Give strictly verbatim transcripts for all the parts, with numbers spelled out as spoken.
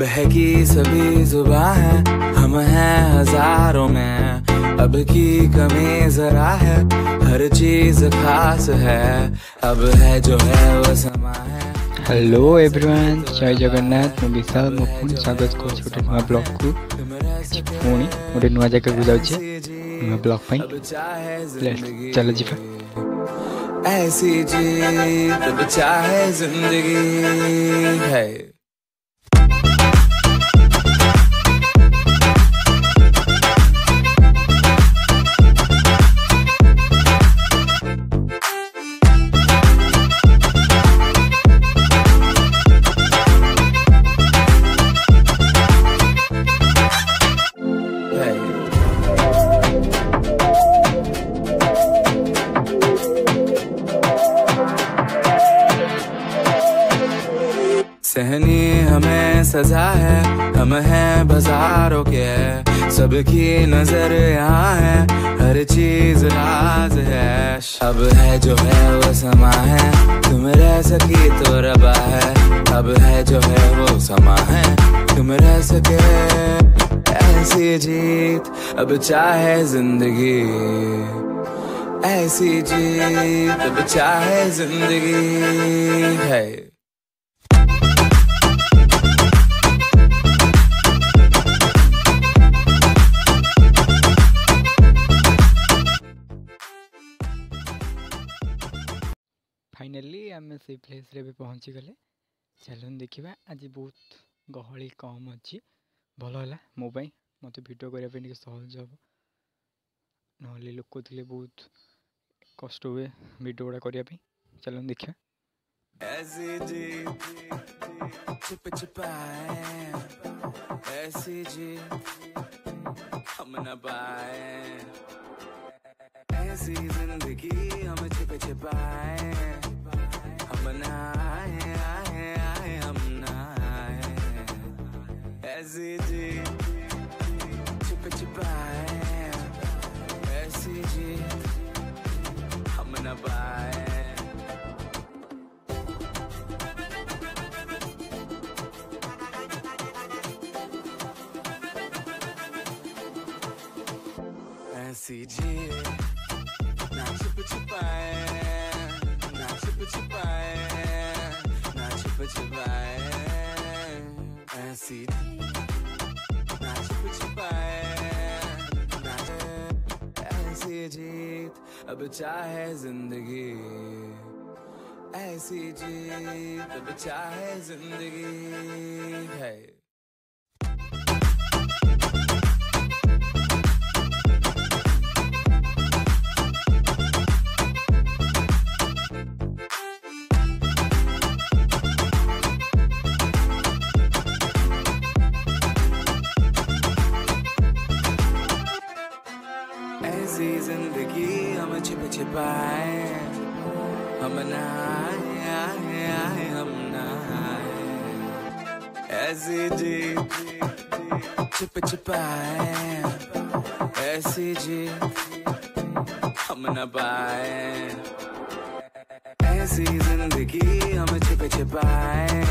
बहकी सभी जुबां है, हम हैं हजारों में, अब की कमी जरा है, हर चीज खास है, अब है जो है वो समा है। हेलो एवरीवन, जय जगन्नाथ। मु विशाल मुकुंद स्वागत करूँ गोटे नुआ ब्लॉग को। पुणी गोटे नुआ जगह को जाऊे नुआ ब्लॉग पाई, चल जी ऐसी तब चाहे जिंदगी है। सहनी हमें सजा है, हम हैं बाजारों के, सबकी नजर यहाँ है, हर चीज राज है, अब है जो है वो समा है, तुम रह सकी तो रबा है, अब है जो है वो समा है, तुम रह सके ऐसी जीत अब चाहे जिंदगी, ऐसी जीत अब चाहे जिंदगी है। फाइनाली आम से प्लेस रे पहुँची गले। चलून देखा आज बहुत गहली कम अच्छी भल है मोबाइल मत भिड करने सहज हम ना लोक थे बहुत कष्ट हुए भिड गुड़ा करने। चलून देखा ऐसी जिंदगी हम छिप छिपाए आए आए आए हम ना आए, ऐसी जी छुप छुपाए, ऐसी जी हम ना पाए। ऐसी जी ना छुप छुपाए, ना छुप छुपाए, ना छुप छुपाए, ऐसी ना छुप छुपाए, ना ऐसी जीत अब चाहे जिंदगी, ऐसी जीत अब चाहे जिंदगी है। ऐसी जिंदगी हम छिप छिपाए, हम ना आए आए आए हम ना आए, ऐसी जी छिप छिपाए, ऐसी जी हम ना पाए, ऐसी जिंदगी हम छिप छिपाए,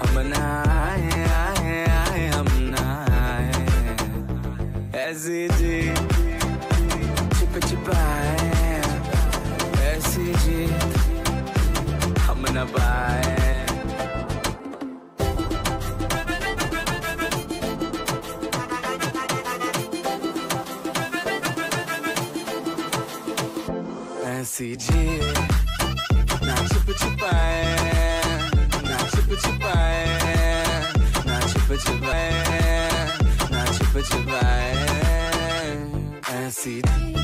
हम ना आए आए आए हम ना आए, ऐसी जी ऐसी जीत हम ना पाए। ऐसी जीत ना छुप छुपाए, ना छुप छुपाए, ना छुप छुपाए, ना छुप छुपाए, ऐसी